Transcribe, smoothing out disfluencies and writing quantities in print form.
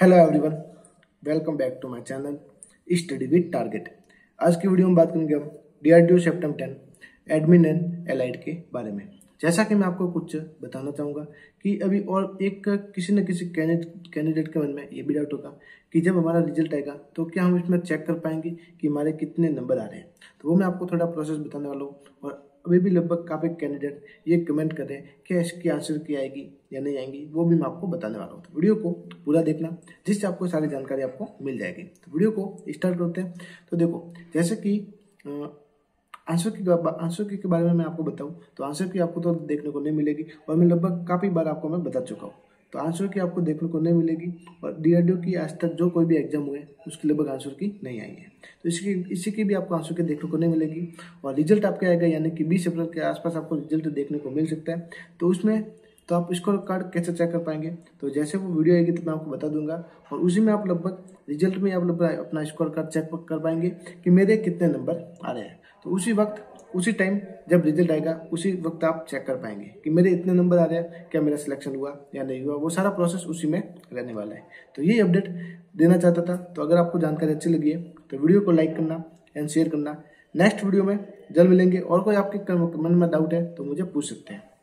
Hello everyone, welcome back to my channel study with target. आज की video में बात करेंगे हम DRDO CEPTAM 10 admin and allied के बारे में। जैसा कि मैं आपको कुछ बताना चाहूँगा कि अभी और एक किसी न किसी कैंडिडेट के मन में ये भी डाउट होगा कि जब हमारा रिजल्ट आएगा तो क्या हम इसमें चेक कर पाएंगे कि हमारे कितने नंबर आ रहे हैं। तो वो मैं आपको थोड़ा प्रोसेस बताने वाला हूँ। और अभी भी लगभग काफ़ी कैंडिडेट ये कमेंट कर रहे हैं कि इसकी आंसर की आएगी या नहीं आएगी, वो भी मैं आपको बताने वाला हूँ। तो वीडियो को पूरा देखना जिससे आपको सारी जानकारी आपको मिल जाएगी। तो वीडियो को स्टार्ट करते हैं। तो देखो, जैसे कि आंसर की बारे में मैं आपको बताऊँ तो आंसर की आपको तो देखने को नहीं मिलेगी, और मैं लगभग काफ़ी बार आपको मैं बता चुका हूँ। तो आंसर की आपको देखने को नहीं मिलेगी, और DRDO की आज तक जो कोई भी एग्जाम हुए उसके लगभग आंसर की नहीं आई है। तो इसी की भी आपको आंसर की देखने को नहीं मिलेगी। और रिजल्ट आपका आएगा यानी कि 20 अप्रैल के आसपास आपको रिजल्ट देखने को मिल सकता है। तो उसमें तो आप स्कोर कार्ड कैसे चेक कर पाएंगे, तो जैसे वो वीडियो आएगी तो मैं आपको बता दूंगा। और उसी में आप लगभग रिजल्ट में आप लगभग अपना स्कोर कार्ड चेक कर पाएंगे कि मेरे कितने नंबर आ रहे हैं। तो उसी टाइम जब रिजल्ट आएगा उसी वक्त आप चेक कर पाएंगे कि मेरे इतने नंबर आ रहे हैं, क्या मेरा सिलेक्शन हुआ या नहीं हुआ। वो सारा प्रोसेस उसी में रहने वाला है। तो ये अपडेट देना चाहता था। तो अगर आपको जानकारी अच्छी लगी है तो वीडियो को लाइक करना एंड शेयर करना। नेक्स्ट वीडियो में जल्द मिलेंगे। और कोई आपके मन में डाउट है तो मुझे पूछ सकते हैं।